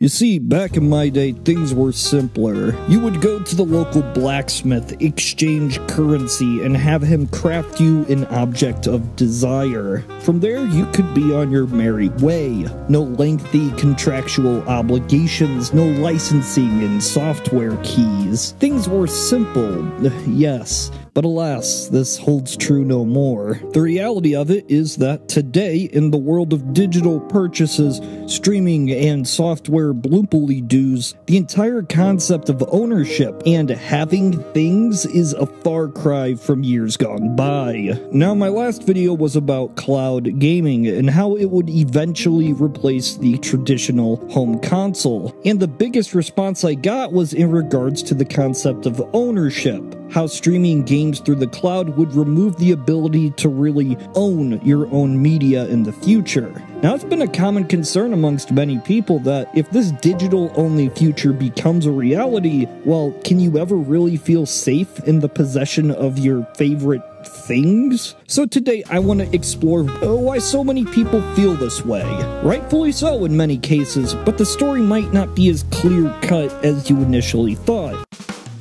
You see, back in my day, things were simpler. You would go to the local blacksmith, exchange currency, and have him craft you an object of desire. From there, you could be on your merry way. No lengthy contractual obligations, no licensing and software keys. Things were simple, yes. But alas, this holds true no more. The reality of it is that today, in the world of digital purchases, streaming, and software bloompily-doos, the entire concept of ownership and having things is a far cry from years gone by. Now, my last video was about cloud gaming and how it would eventually replace the traditional home console. And the biggest response I got was in regards to the concept of ownership. How streaming games through the cloud would remove the ability to really own your own media in the future. Now, it's been a common concern amongst many people that if this digital-only future becomes a reality, well, can you ever really feel safe in the possession of your favorite things? So today I want to explore why so many people feel this way. Rightfully so in many cases, but the story might not be as clear-cut as you initially thought.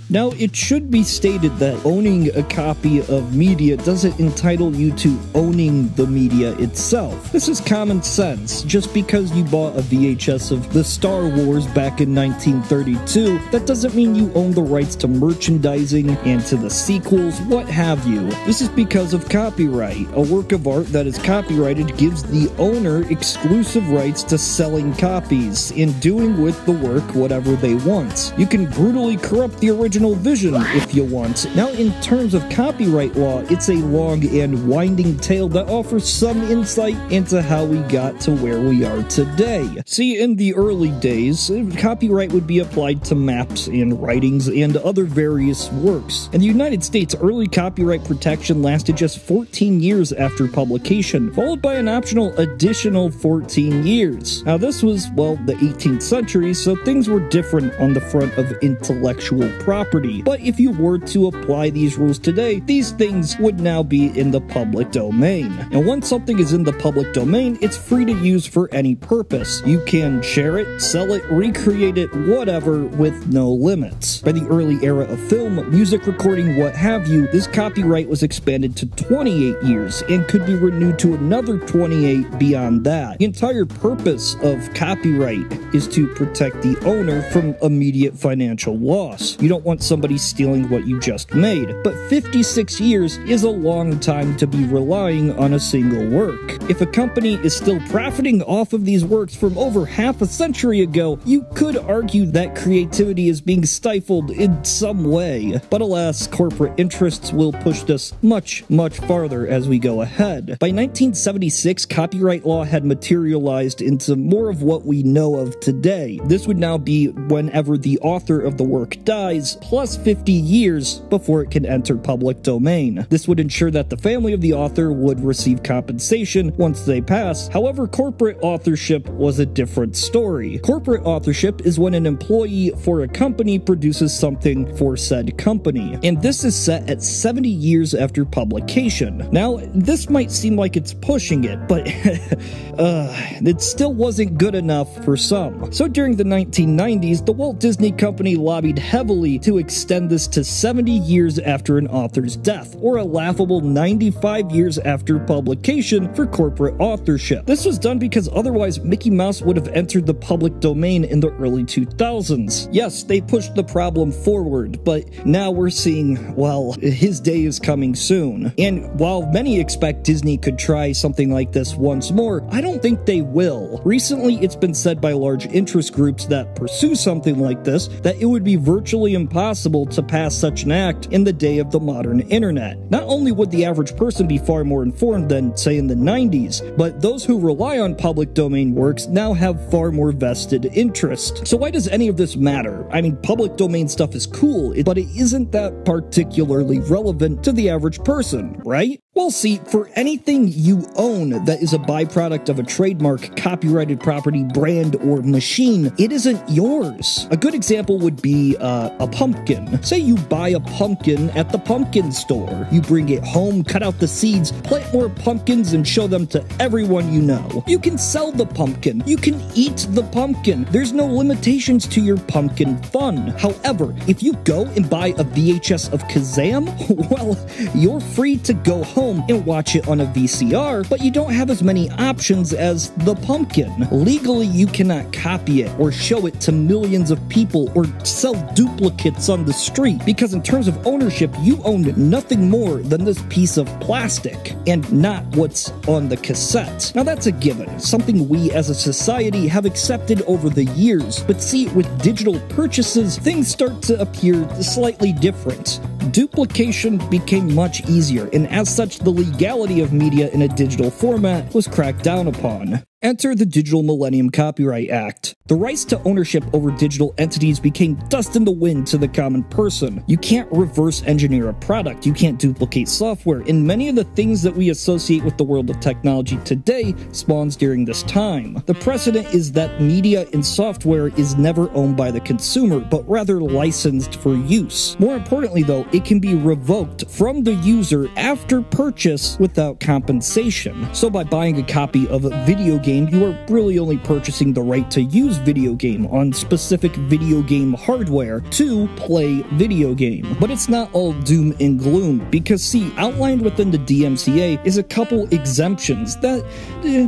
Now, it should be stated that owning a copy of media doesn't entitle you to owning the media itself. This is common sense. Just because you bought a VHS of the Star Wars back in 1932, that doesn't mean you own the rights to merchandising and to the sequels, what have you. This is because of copyright. A work of art that is copyrighted gives the owner exclusive rights to selling copies and doing with the work whatever they want. You can brutally corrupt the original vision if you want. Now, in terms of copyright law, it's a long and winding tale that offers some insight into how we got to where we are today. See, in the early days, copyright would be applied to maps and writings and other various works. In the United States, early copyright protection lasted just 14 years after publication, followed by an optional additional 14 years. Now, this was, well, the 18th century, so things were different on the front of intellectual property. But if you were to apply these rules today, these things would now be in the public domain. Now, once something is in the public domain, it's free to use for any purpose. You can share it, sell it, recreate it, whatever, with no limits. By the early era of film, music recording, what have you, this copyright was expanded to 28 years and could be renewed to another 28 beyond that. The entire purpose of copyright is to protect the owner from immediate financial loss. You don't want somebody stealing what you just made, but 56 years is a long time to be relying on a single work. If a company is still profiting off of these works from over half a century ago, you could argue that creativity is being stifled in some way. But alas, corporate interests will push this much, much farther as we go ahead. By 1976, copyright law had materialized into more of what we know of today. This would now be whenever the author of the work dies, plus 50 years before it can enter public domain. This would ensure that the family of the author would receive compensation once they pass. However, corporate authorship was a different story. Corporate authorship is when an employee for a company produces something for said company, and this is set at 70 years after publication. Now, this might seem like it's pushing it, but it still wasn't good enough for some. So during the 1990s, the Walt Disney Company lobbied heavily to extend this to 70 years after an author's death, or a laughable 95 years after publication for corporate authorship. This was done because otherwise Mickey Mouse would have entered the public domain in the early 2000s. Yes, they pushed the problem forward, but now we're seeing, well, his day is coming soon. And while many expect Disney could try something like this once more, I don't think they will. Recently, it's been said by large interest groups that pursue something like this that it would be virtually impossible to pass such an act in the day of the modern internet. Not only would the average person be far more informed than, say, in the 90s, but those who rely on public domain works now have far more vested interest. So why does any of this matter? I mean, public domain stuff is cool, but it isn't that particularly relevant to the average person, right? Well, see, for anything you own that is a byproduct of a trademark, copyrighted property, brand, or machine, it isn't yours. A good example would be a pumpkin. Say you buy a pumpkin at the pumpkin store. You bring it home, cut out the seeds, plant more pumpkins, and show them to everyone you know. You can sell the pumpkin. You can eat the pumpkin. There's no limitations to your pumpkin fun. However, if you go and buy a VHS of Kazam, well, you're free to go home and watch it on a VCR, but you don't have as many options as the pumpkin. Legally, you cannot copy it or show it to millions of people or sell duplicates on the street, because in terms of ownership, you owned nothing more than this piece of plastic and not what's on the cassette. Now that's a given, something we as a society have accepted over the years, but see, with digital purchases, things start to appear slightly different. Duplication became much easier, and as such, the legality of media in a digital format was cracked down upon. Enter the Digital Millennium Copyright Act. The rights to ownership over digital entities became dust in the wind to the common person. You can't reverse engineer a product, you can't duplicate software, and many of the things that we associate with the world of technology today spawns during this time. The precedent is that media and software is never owned by the consumer, but rather licensed for use. More importantly though, it can be revoked from the user after purchase without compensation. So by buying a copy of a video game, you are really only purchasing the right to use video game on specific video game hardware to play video game. But it's not all doom and gloom, because see, outlined within the DMCA is a couple exemptions that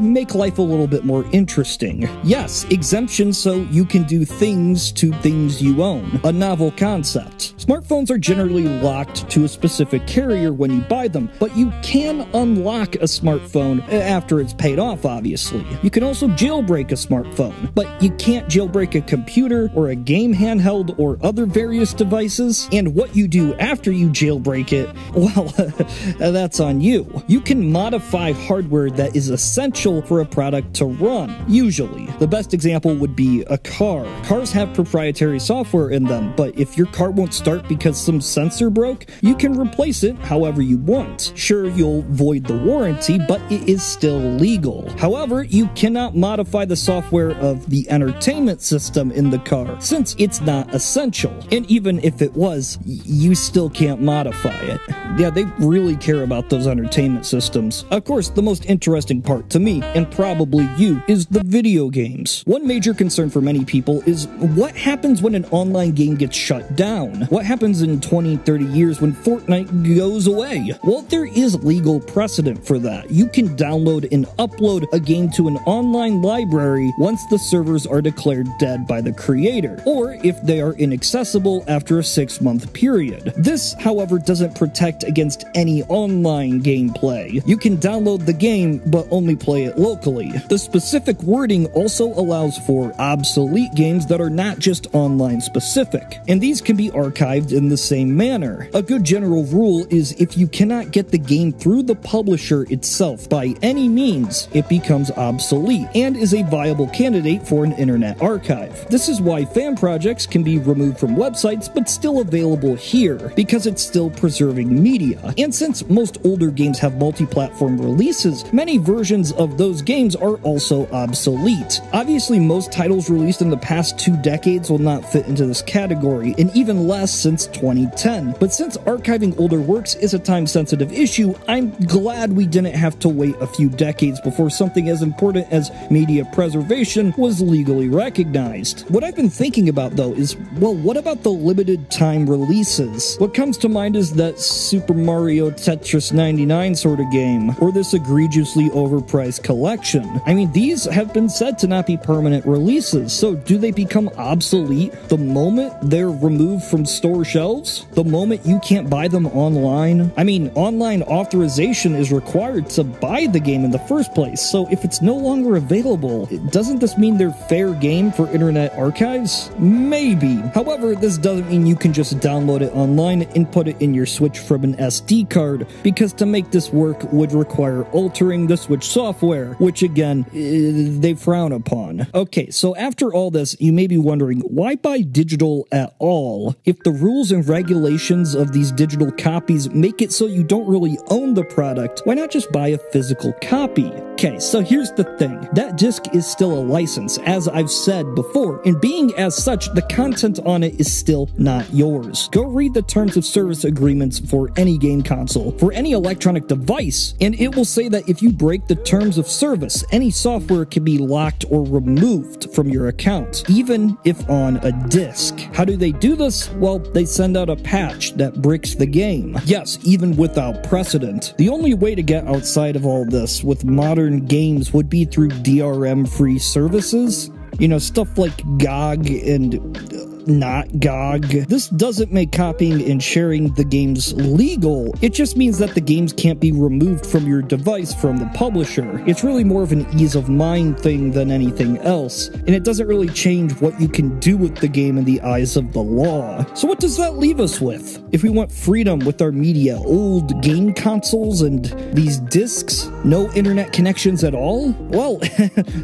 make life a little bit more interesting. Yes, exemptions so you can do things to things you own. A novel concept. Smartphones are generally locked to a specific carrier when you buy them, but you can unlock a smartphone after it's paid off, obviously. You can also jailbreak a smartphone, but you can't jailbreak a computer or a game handheld or other various devices, and what you do after you jailbreak it, well, that's on you. You can modify hardware that is essential for a product to run, usually. The best example would be a car. Cars have proprietary software in them, but if your car won't start because some sensor broke, you can replace it however you want. Sure, you'll void the warranty, but it is still legal. However, you cannot modify the software of the entertainment system in the car, since it's not essential. And even if it was, you still can't modify it. Yeah, they really care about those entertainment systems. Of course, the most interesting part to me, and probably you, is the video games. One major concern for many people is what happens when an online game gets shut down? What happens in 20, 30 years when Fortnite goes away? Well, there is legal precedent for that. You can download and upload a game to an online library once the servers are declared dead by the creator, or if they are inaccessible after a 6-month period. This, however, doesn't protect against any online gameplay. You can download the game, but only play it locally. The specific wording also allows for obsolete games that are not just online specific, and these can be archived in the same manner. A good general rule is if you cannot get the game through the publisher itself by any means, it becomes obsolete and is a viable candidate for an internet archive. This is why fan projects can be removed from websites but still available here, because it's still preserving media. And since most older games have multi-platform releases, many versions of those games are also obsolete. Obviously, most titles released in the past 2 decades will not fit into this category, and even less since 2010. But since archiving older works is a time-sensitive issue, I'm glad we didn't have to wait a few decades before something as important as media preservation was legally recognized. What I've been thinking about though is, well, what about the limited time releases? What comes to mind is that Super Mario Tetris 99 sort of game, or this egregiously overpriced collection. I mean, these have been said to not be permanent releases, so do they become obsolete the moment they're removed from store shelves? The moment you can't buy them online? I mean, online authorization is required to buy the game in the first place, so if it's no longer available. Doesn't this mean they're fair game for internet archives? Maybe. However, this doesn't mean you can just download it online and put it in your Switch from an SD card, because to make this work would require altering the Switch software, which again, they frown upon. Okay, so after all this, you may be wondering, why buy digital at all if the rules and regulations of these digital copies make it so you don't really own the product? Why not just buy a physical copy? Okay, so here's the thing. That disc is still a license, as I've said before, and being as such, the content on it is still not yours. Go read the terms of service agreements for any game console, for any electronic device, and it will say that if you break the terms of service, any software can be locked or removed from your account, even if on a disc. How do they do this? Well, they send out a patch that breaks the game. Yes, even without precedent. The only way to get outside of all this with modern games would be through DRM-free services. You know, stuff like GOG and not GOG. This doesn't make copying and sharing the games legal. It just means that the games can't be removed from your device from the publisher. It's really more of an ease of mind thing than anything else, and it doesn't really change what you can do with the game in the eyes of the law. So what does that leave us with? If we want freedom with our media, old game consoles and these discs, no internet connections at all? Well,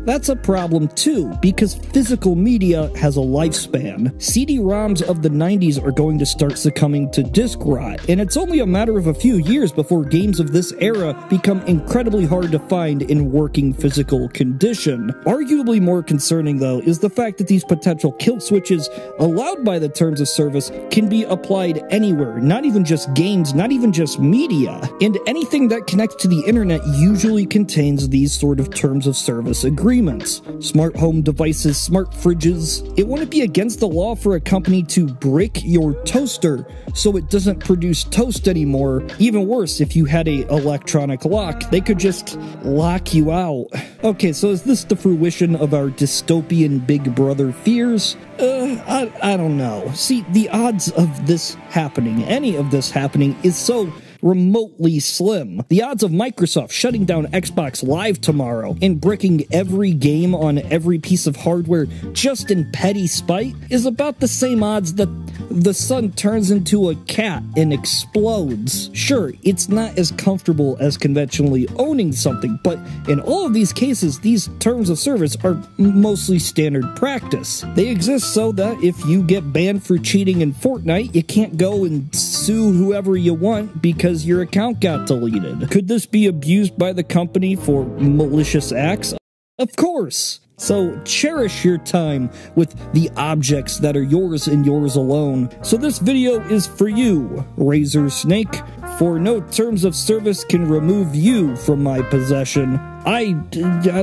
that's a problem too, because physical media has a lifespan. CD-ROMs of the 90s are going to start succumbing to disc rot, and it's only a matter of a few years before games of this era become incredibly hard to find in working physical condition. Arguably more concerning, though, is the fact that these potential kill switches allowed by the terms of service can be applied anywhere, not even just games, not even just media. And anything that connects to the internet usually contains these sort of terms of service agreements. Smart home devices, smart fridges. It wouldn't be against the law for a company to break your toaster so it doesn't produce toast anymore. Even worse, if you had an electronic lock, they could just lock you out. Okay, so is this the fruition of our dystopian Big Brother fears? I don't know. See, the odds of this happening, any of this happening, is so remotely slim. The odds of Microsoft shutting down Xbox Live tomorrow and bricking every game on every piece of hardware just in petty spite is about the same odds that the sun turns into a cat and explodes. Sure, it's not as comfortable as conventionally owning something, but in all of these cases, these terms of service are mostly standard practice. They exist so that if you get banned for cheating in Fortnite, you can't go and sue whoever you want because your account got deleted. Could this be abused by the company for malicious acts? Of course! So cherish your time with the objects that are yours and yours alone. So this video is for you, Razor Snake, for no terms of service can remove you from my possession. I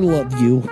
love you.